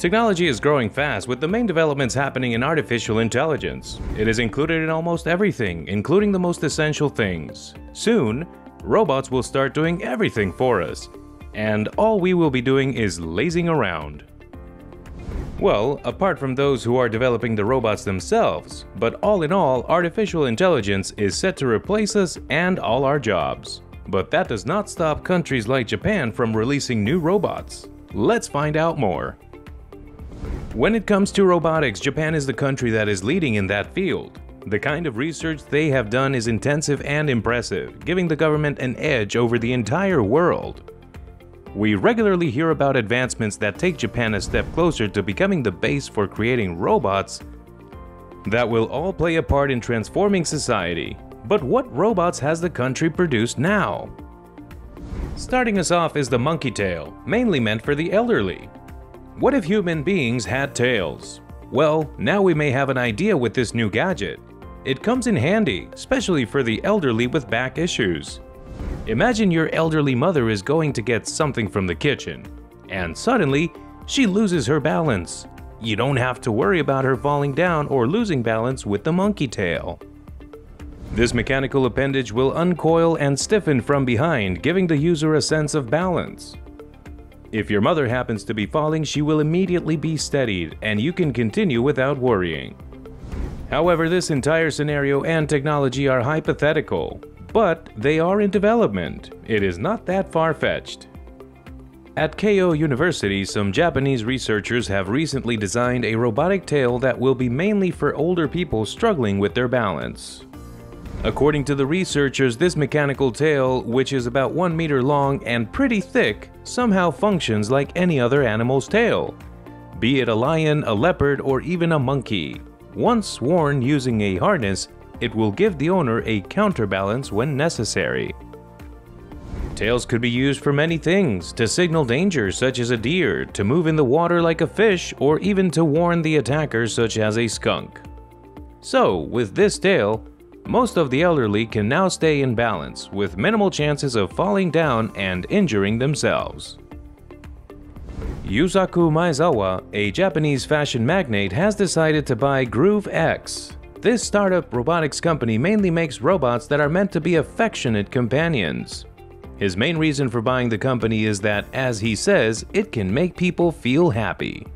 Technology is growing fast, with the main developments happening in artificial intelligence. It is included in almost everything, including the most essential things. Soon, robots will start doing everything for us, and all we will be doing is lazing around. Well, apart from those who are developing the robots themselves, but all in all, artificial intelligence is set to replace us and all our jobs. But that does not stop countries like Japan from releasing new robots. Let's find out more. When it comes to robotics, Japan is the country that is leading in that field. The kind of research they have done is intensive and impressive, giving the government an edge over the entire world. We regularly hear about advancements that take Japan a step closer to becoming the base for creating robots that will all play a part in transforming society. But what robots has the country produced now? Starting us off is the monkey tail, mainly meant for the elderly. What if human beings had tails? Well, now we may have an idea with this new gadget. It comes in handy, especially for the elderly with back issues. Imagine your elderly mother is going to get something from the kitchen, and suddenly she loses her balance. You don't have to worry about her falling down or losing balance with the monkey tail. This mechanical appendage will uncoil and stiffen from behind, giving the user a sense of balance. If your mother happens to be falling, she will immediately be steadied, and you can continue without worrying. However, this entire scenario and technology are hypothetical, but they are in development. It is not that far-fetched. At Keio University, some Japanese researchers have recently designed a robotic tail that will be mainly for older people struggling with their balance. According to the researchers, this mechanical tail, which is about 1 meter long and pretty thick, somehow functions like any other animal's tail, be it a lion, a leopard, or even a monkey. Once worn using a harness, it will give the owner a counterbalance when necessary. Tails could be used for many things, to signal danger such as a deer, to move in the water like a fish, or even to warn the attacker such as a skunk. So, with this tail, most of the elderly can now stay in balance, with minimal chances of falling down and injuring themselves. Yusaku Maezawa, a Japanese fashion magnate, has decided to buy Groove X. This startup robotics company mainly makes robots that are meant to be affectionate companions. His main reason for buying the company is that, as he says, it can make people feel happy.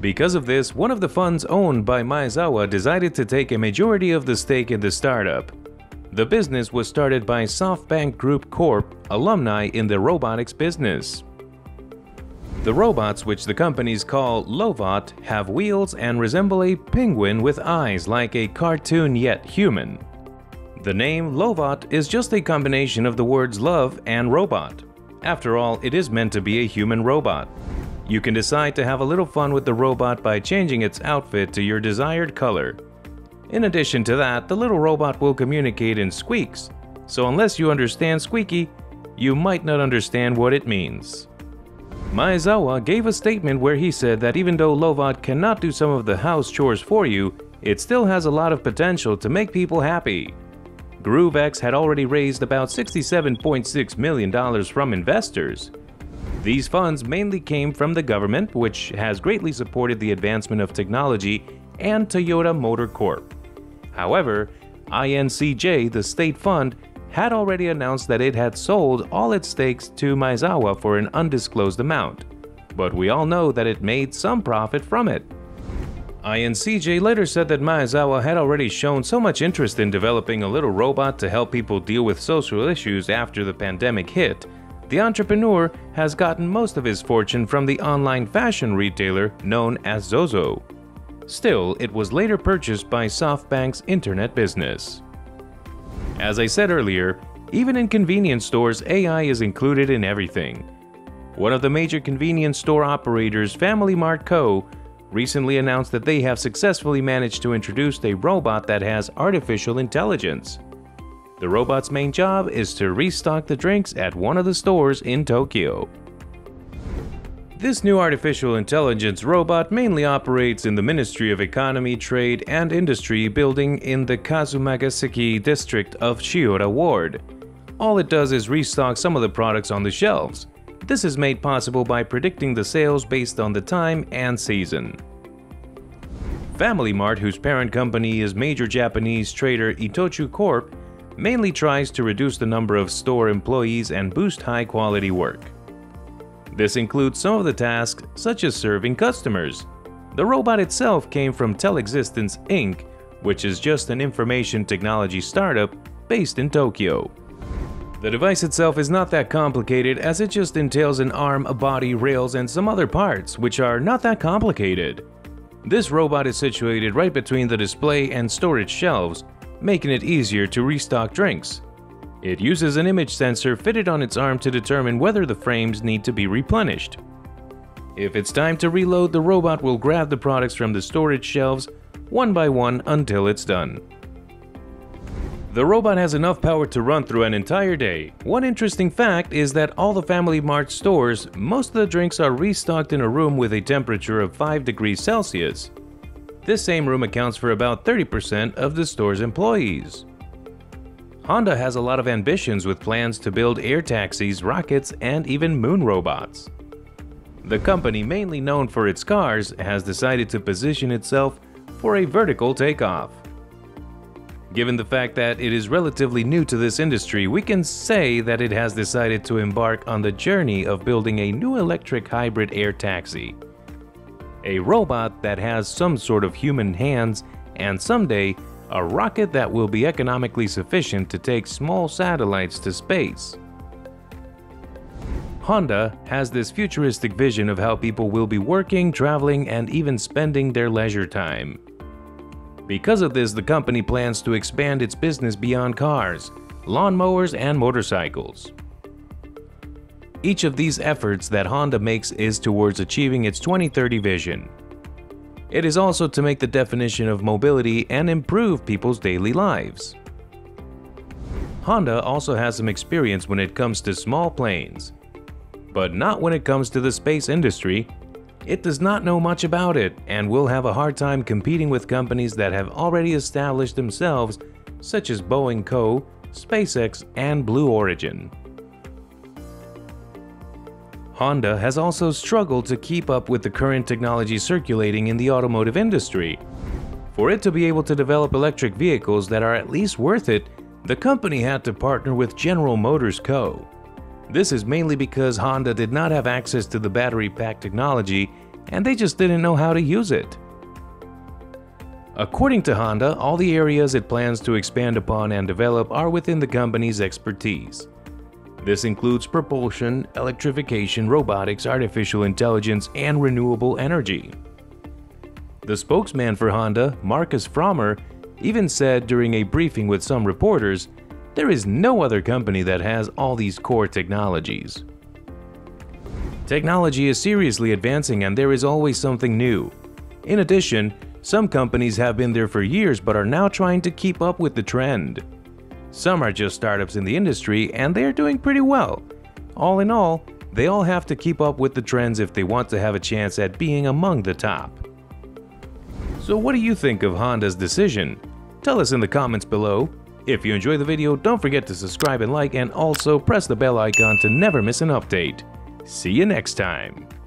Because of this, one of the funds owned by Maezawa decided to take a majority of the stake in the startup. The business was started by SoftBank Group Corp alumni in the robotics business. The robots, which the companies call Lovot, have wheels and resemble a penguin with eyes like a cartoon yet human. The name Lovot is just a combination of the words love and robot. After all, it is meant to be a human robot. You can decide to have a little fun with the robot by changing its outfit to your desired color. In addition to that, the little robot will communicate in squeaks, so unless you understand squeaky, you might not understand what it means. Maezawa gave a statement where he said that even though Lovot cannot do some of the house chores for you, it still has a lot of potential to make people happy. GrooveX had already raised about $67.6 million from investors. These funds mainly came from the government, which has greatly supported the advancement of technology, and Toyota Motor Corp. However, INCJ, the state fund, had already announced that it had sold all its stakes to Maezawa for an undisclosed amount, but we all know that it made some profit from it. INCJ later said that Maezawa had already shown so much interest in developing a little robot to help people deal with social issues after the pandemic hit. The entrepreneur has gotten most of his fortune from the online fashion retailer known as Zozo. Still, it was later purchased by SoftBank's internet business. As I said earlier, even in convenience stores, AI is included in everything. One of the major convenience store operators, FamilyMart Co., recently announced that they have successfully managed to introduce a robot that has artificial intelligence. The robot's main job is to restock the drinks at one of the stores in Tokyo. This new artificial intelligence robot mainly operates in the Ministry of Economy, Trade and Industry building in the Kasumigaseki district of Chiyoda Ward. All it does is restock some of the products on the shelves, This is made possible by predicting the sales based on the time and season. FamilyMart, whose parent company is major Japanese trader Itochu Corp, mainly tries to reduce the number of store employees and boost high-quality work. This includes some of the tasks, such as serving customers. The robot itself came from Telexistence Inc., which is just an information technology startup based in Tokyo. The device itself is not that complicated, as it just entails an arm, a body, rails, and some other parts, which are not that complicated. This robot is situated right between the display and storage shelves, making it easier to restock drinks. It uses an image sensor fitted on its arm to determine whether the frames need to be replenished. If it's time to reload, the robot will grab the products from the storage shelves one by one until it's done. The robot has enough power to run through an entire day. One interesting fact is that all the FamilyMart stores, most of the drinks are restocked in a room with a temperature of 5 degrees Celsius. This same room accounts for about 30% of the store's employees. Honda has a lot of ambitions with plans to build air taxis, rockets, and even moon robots. The company, mainly known for its cars, has decided to position itself for a vertical takeoff. Given the fact that it is relatively new to this industry, we can say that it has decided to embark on the journey of building a new electric hybrid air taxi. A robot that has some sort of human hands, and someday, a rocket that will be economically sufficient to take small satellites to space. Honda has this futuristic vision of how people will be working, traveling, and even spending their leisure time. Because of this, the company plans to expand its business beyond cars, lawnmowers, and motorcycles. Each of these efforts that Honda makes is towards achieving its 2030 vision. It is also to make the definition of mobility and improve people's daily lives. Honda also has some experience when it comes to small planes, but not when it comes to the space industry. It does not know much about it and will have a hard time competing with companies that have already established themselves, such as Boeing Co., SpaceX, and Blue Origin. Honda has also struggled to keep up with the current technology circulating in the automotive industry. For it to be able to develop electric vehicles that are at least worth it, the company had to partner with General Motors Co. This is mainly because Honda did not have access to the battery pack technology, and they just didn't know how to use it. According to Honda, all the areas it plans to expand upon and develop are within the company's expertise. This includes propulsion, electrification, robotics, artificial intelligence, and renewable energy. The spokesman for Honda, Marcus Frommer, even said during a briefing with some reporters, "There is no other company that has all these core technologies." Technology is seriously advancing, and there is always something new. In addition, some companies have been there for years but are now trying to keep up with the trend. Some are just startups in the industry, and they are doing pretty well. All in all, they all have to keep up with the trends if they want to have a chance at being among the top. So what do you think of Honda's decision? Tell us in the comments below. If you enjoyed the video, don't forget to subscribe and like, and also press the bell icon to never miss an update. See you next time.